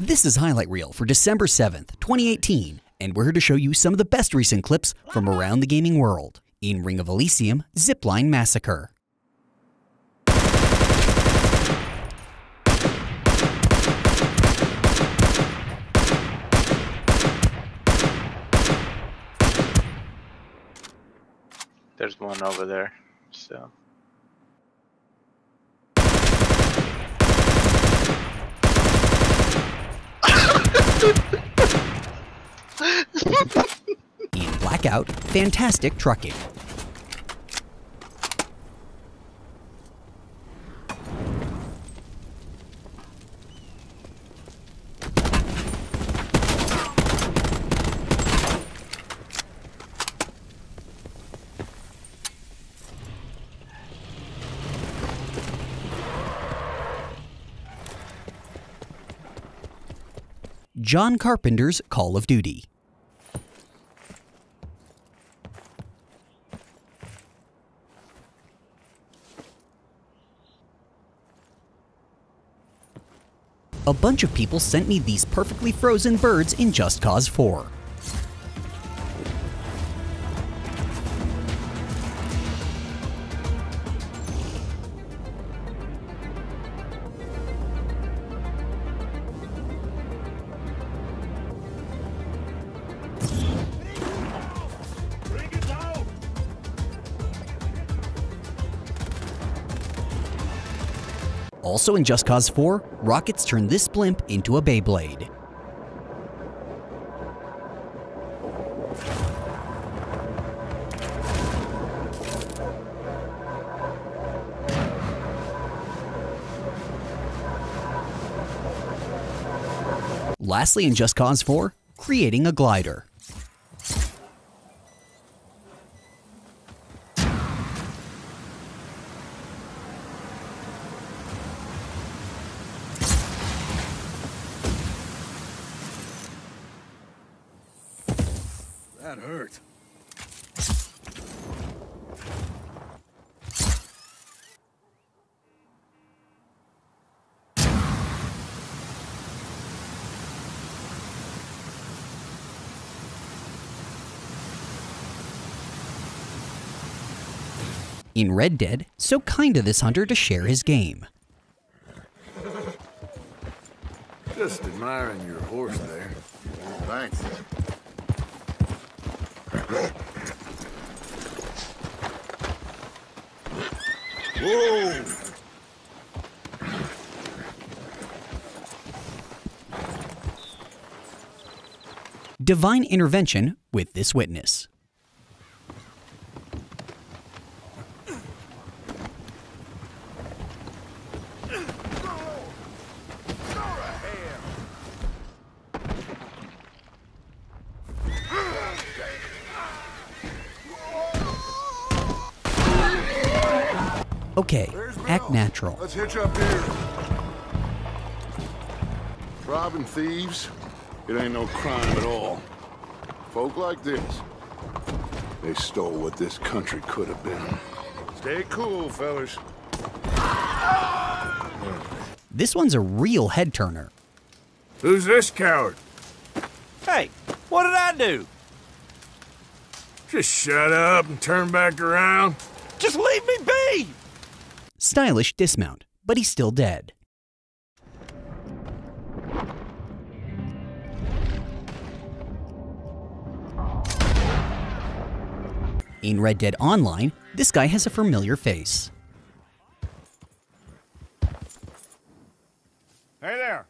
This is Highlight Reel for December 7th, 2018, and we're here to show you some of the best recent clips from around the gaming world in Ring of Elysium Zip Line Massacre. There's one over there, so. In Blackout, Fantastic Trucking. John Carpenter's Call of Duty. A bunch of people sent me these perfectly frozen birds in Just Cause 4. Also in Just Cause 4, rockets turn this blimp into a Beyblade. Lastly in Just Cause 4, creating a glider. That hurt. In Red Dead, so kind of this hunter to share his game. Just admiring your horse there. Thanks. Whoa. Divine intervention with this witness. Okay, act natural. Let's hitch up here. Robbing thieves, it ain't no crime at all. Folk like this, they stole what this country could have been. Stay cool, fellas. This one's a real head turner. Who's this coward? Hey, what did I do? Just shut up and turn back around. Just leave me be! Stylish dismount, but he's still dead. In Red Dead Online, this guy has a familiar face. Hey there!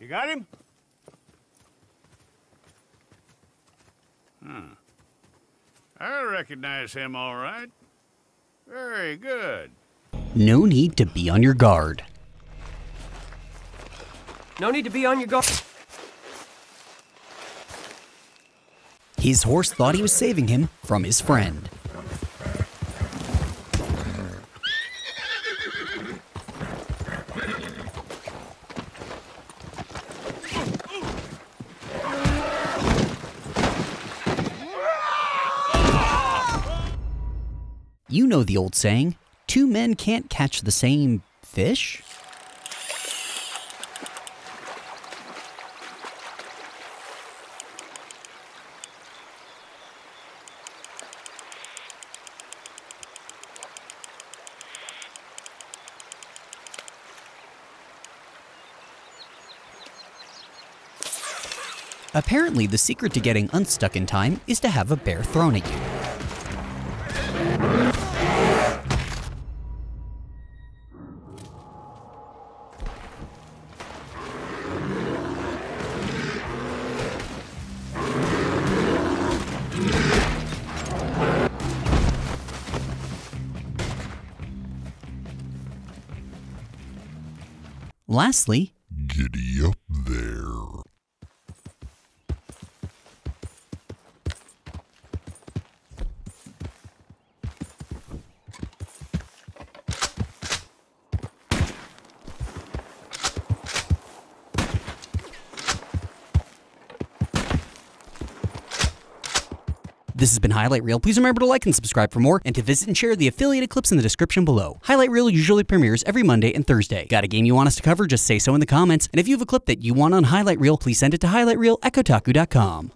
You got him? Hmm. I recognize him all right. Very good. No need to be on your guard. His horse thought he was saving him from his friend. You know the old saying, two men can't catch the same fish? Apparently, the secret to getting unstuck in time is to have a bear thrown at you. Lastly, giddy up there. This has been Highlight Reel. Please remember to like and subscribe for more, and to visit and share the affiliated clips in the description below. Highlight Reel usually premieres every Monday and Thursday. Got a game you want us to cover? Just say so in the comments. And if you have a clip that you want on Highlight Reel, please send it to highlightreel@kotaku.com.